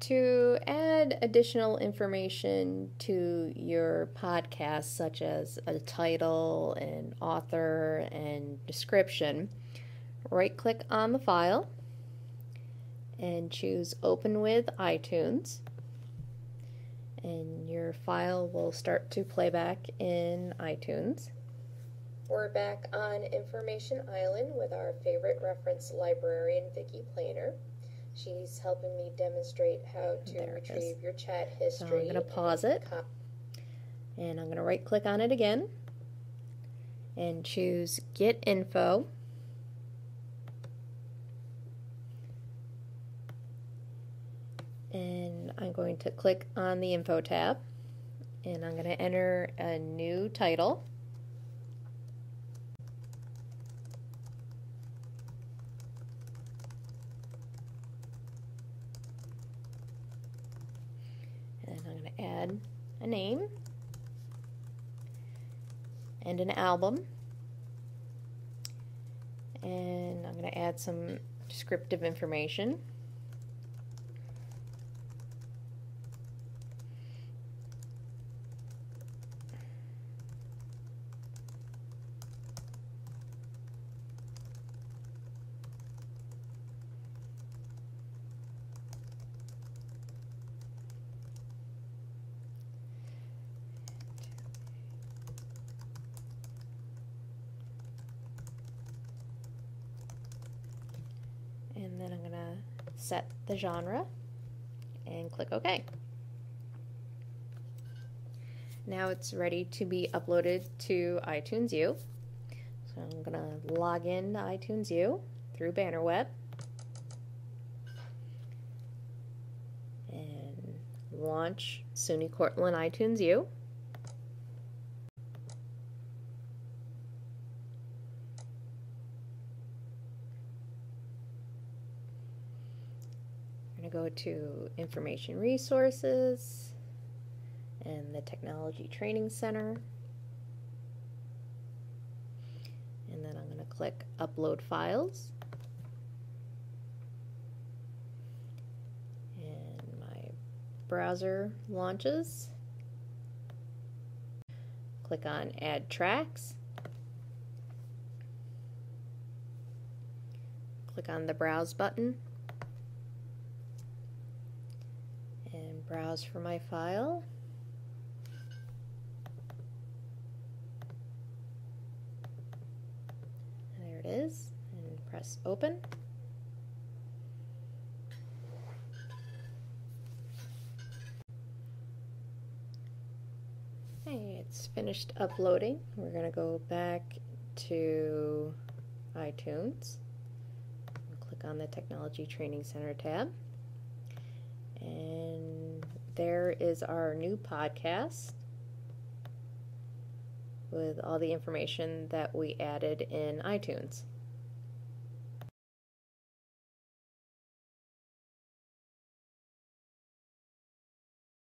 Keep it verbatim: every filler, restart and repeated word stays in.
to add additional information to your podcast, such as a title, an author, and description, right-click on the file and choose Open with iTunes, and your file will start to play back in iTunes. We're back on Information Island with our favorite reference librarian, Vicki Planer. She's helping me demonstrate how to there retrieve your chat history. So I'm going to pause it, and I'm going to right-click on it again, and choose Get Info. And I'm going to click on the Info tab, and I'm going to enter a new title. And I'm going to add a name and an album. And I'm going to add some descriptive information. And then I'm going to set the genre and click OK. Now it's ready to be uploaded to iTunes U. So I'm going to log in to iTunes U through BannerWeb and launch SUNY Cortland iTunes U. Go to Information Resources and the Technology Training Center, and then I'm going to click Upload Files, and my browser launches. Click on Add Tracks, click on the Browse button, browse for my file, there it is, and press open, hey, it's finished uploading. We're going to go back to iTunes and click on the Technology Training Center tab, and there is our new podcast with all the information that we added in iTunes.